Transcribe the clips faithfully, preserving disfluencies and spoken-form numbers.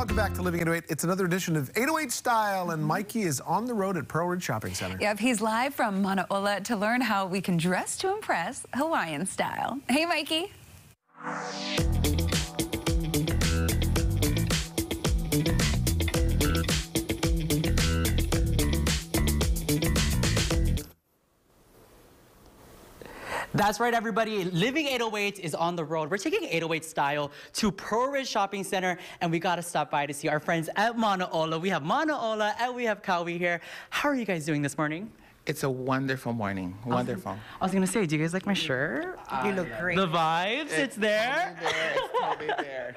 Welcome back to Living eight oh eight. It's another edition of eight oh eight Style, and Mikey is on the road at Pearl Ridge Shopping Center. Yep, he's live from Manaola to learn how we can dress to impress Hawaiian style. Hey, Mikey. That's right, everybody. Living eight oh eight is on the road. We're taking eight oh eight Style to Pearl Ridge Shopping Center, and we got to stop by to see our friends at Manaola. We have Manaola and we have Kauhi here. How are you guys doing this morning? It's a wonderful morning. Wonderful. I was going to say, do you guys like my shirt? Uh, you look great. The vibes, it's, it's there. there. It's probably there.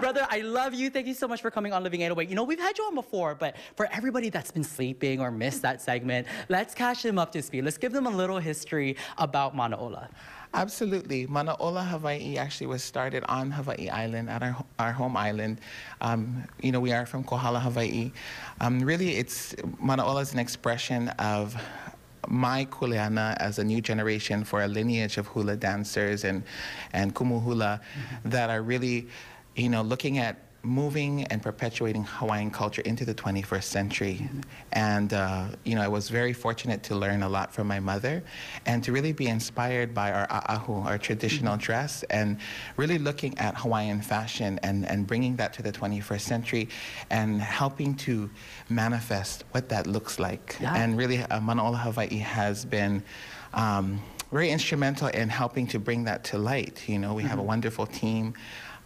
Brother, I love you. Thank you so much for coming on Living eight oh eight. You know, we've had you on before, but for everybody that's been sleeping or missed that segment, let's catch them up to speed. Let's give them a little history about Manaola. Absolutely. Manaola Hawaii actually was started on Hawaii Island, at our, our home island. Um, you know, we are from Kohala, Hawaii. Um, really, it's Manaola is an expression of my kuleana as a new generation for a lineage of hula dancers and, and kumu hula mm-hmm. that are really, you know, looking at moving and perpetuating Hawaiian culture into the twenty-first century. Mm-hmm. And, uh, you know, I was very fortunate to learn a lot from my mother and to really be inspired by our a'ahu, our traditional mm-hmm. dress, and really looking at Hawaiian fashion and, and bringing that to the twenty-first century and helping to manifest what that looks like. Yeah. And really, uh, Manaola Hawaii has been um, very instrumental in helping to bring that to light. You know, we mm-hmm. have a wonderful team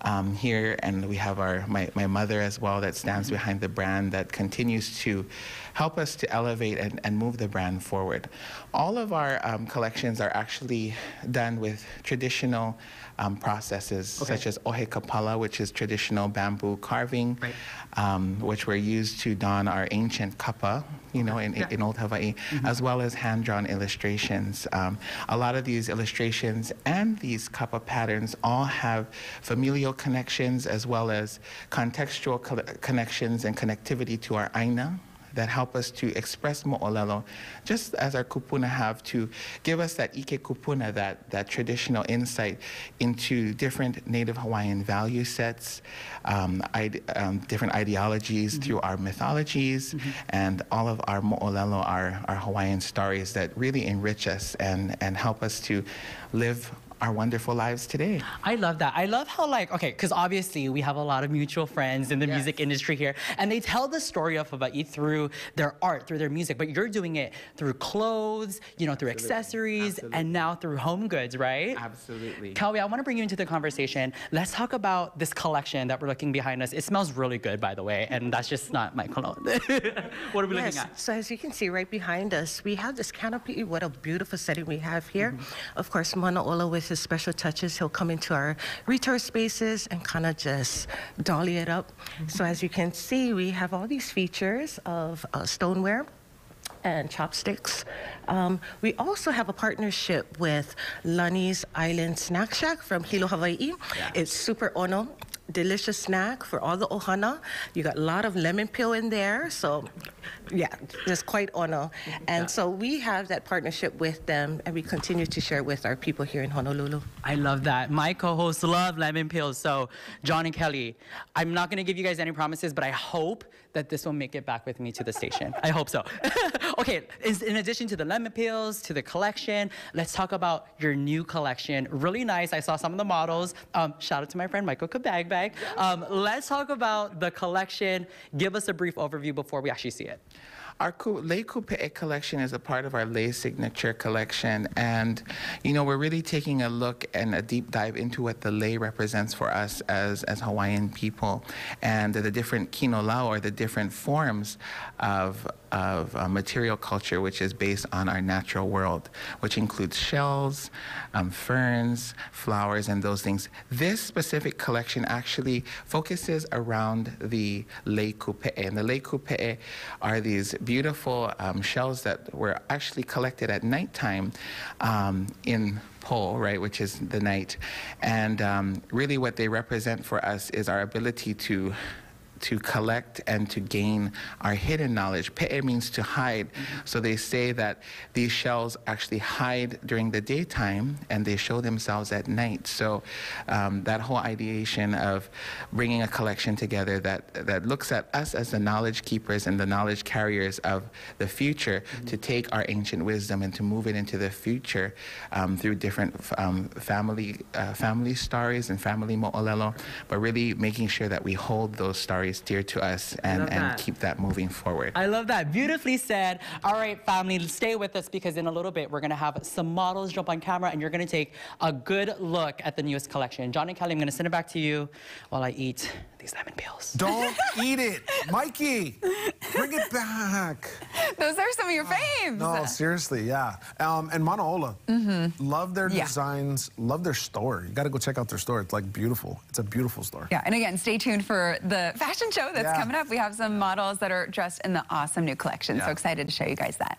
Um, here, and we have our my, my mother as well that stands mm-hmm. behind the brand, that continues to help us to elevate and, and move the brand forward. All of our um, collections are actually done with traditional um, processes okay. such as ohe kapala, which is traditional bamboo carving, right. um, which were used to don our ancient kapa, you know, in, yeah. in old Hawaii, mm-hmm. as well as hand-drawn illustrations. Um, a lot of these illustrations and these kapa patterns all have familial connections as well as contextual co connections and connectivity to our aina that help us to express mo'olelo, just as our kupuna have to give us that ike kupuna, that, that traditional insight into different native Hawaiian value sets, um, ide um, different ideologies mm-hmm. through our mythologies, mm-hmm. and all of our mo'olelo, our, our Hawaiian stories that really enrich us and, and help us to live our wonderful lives today. I love that. I love how, like, okay, because obviously we have a lot of mutual friends in the yes. music industry here, and they tell the story of Hawaii through their art, through their music, but you're doing it through clothes, you know, through Absolutely. accessories, Absolutely. and now through home goods, right? Absolutely. Kauhi, I want to bring you into the conversation. Let's talk about this collection that we're looking behind us. It smells really good, by the way, and that's just not my cologne. What are we yes. looking at? So as you can see right behind us, we have this canopy. What a beautiful setting we have here. Mm-hmm. Of course, Manaola with his special touches, he'll come into our retail spaces and kind of just dolly it up. Mm-hmm. So as you can see, we have all these features of uh, stoneware and chopsticks. Um, we also have a partnership with Lani's Island Snack Shack from Hilo, Hawaii. Yeah. It's super ono. Delicious snack for all the ohana. You got a lot of lemon peel in there, so yeah, it's quite ono. And yeah. so we have that partnership with them, and we continue to share with our people here in Honolulu. I love that. My co-hosts love lemon peels, so John and Kelly, I'm not gonna give you guys any promises, but I hope that this will make it back with me to the station. I hope so. Okay, in addition to the lemon peels, to the collection, let's talk about your new collection. Really nice, I saw some of the models. Um, shout out to my friend Michael Kabagbag. Um, let's talk about the collection. Give us a brief overview before we actually see it. Our Lei Kupe'e collection is a part of our Lei Signature collection, and you know, we're really taking a look and a deep dive into what the Lei represents for us as, as Hawaiian people, and the different kinolau, or the different forms of, of uh, material culture, which is based on our natural world, which includes shells, um, ferns, flowers, and those things. This specific collection actually focuses around the Lei Kupe'e, and the Lei Kupe'e are these beautiful um, shells that were actually collected at nighttime um, in Po, right, which is the night. And um, really what they represent for us is our ability to to collect and to gain our hidden knowledge. Pe'e means to hide. So they say that these shells actually hide during the daytime and they show themselves at night. So um, that whole ideation of bringing a collection together that, that looks at us as the knowledge keepers and the knowledge carriers of the future, mm-hmm. to take our ancient wisdom and to move it into the future um, through different um, family uh, family stories and family mo'olelo, but really making sure that we hold those stories dear to us and, and keep that moving forward. I love that. Beautifully said. All right, family, stay with us because in a little bit, we're going to have some models jump on camera and you're going to take a good look at the newest collection. John and Kelly, I'm going to send it back to you while I eat these lemon peels. Don't eat it. Mikey, bring it back. Those are some of your uh, faves. No, seriously, yeah. Um, and Manaola, mm-hmm. love their yeah. designs, love their store. You got to go check out their store. It's like beautiful. It's a beautiful store. Yeah, and again, stay tuned for the fashion show that's yeah. coming up. We have some models that are dressed in the awesome new collection. Yeah. So excited to show you guys that.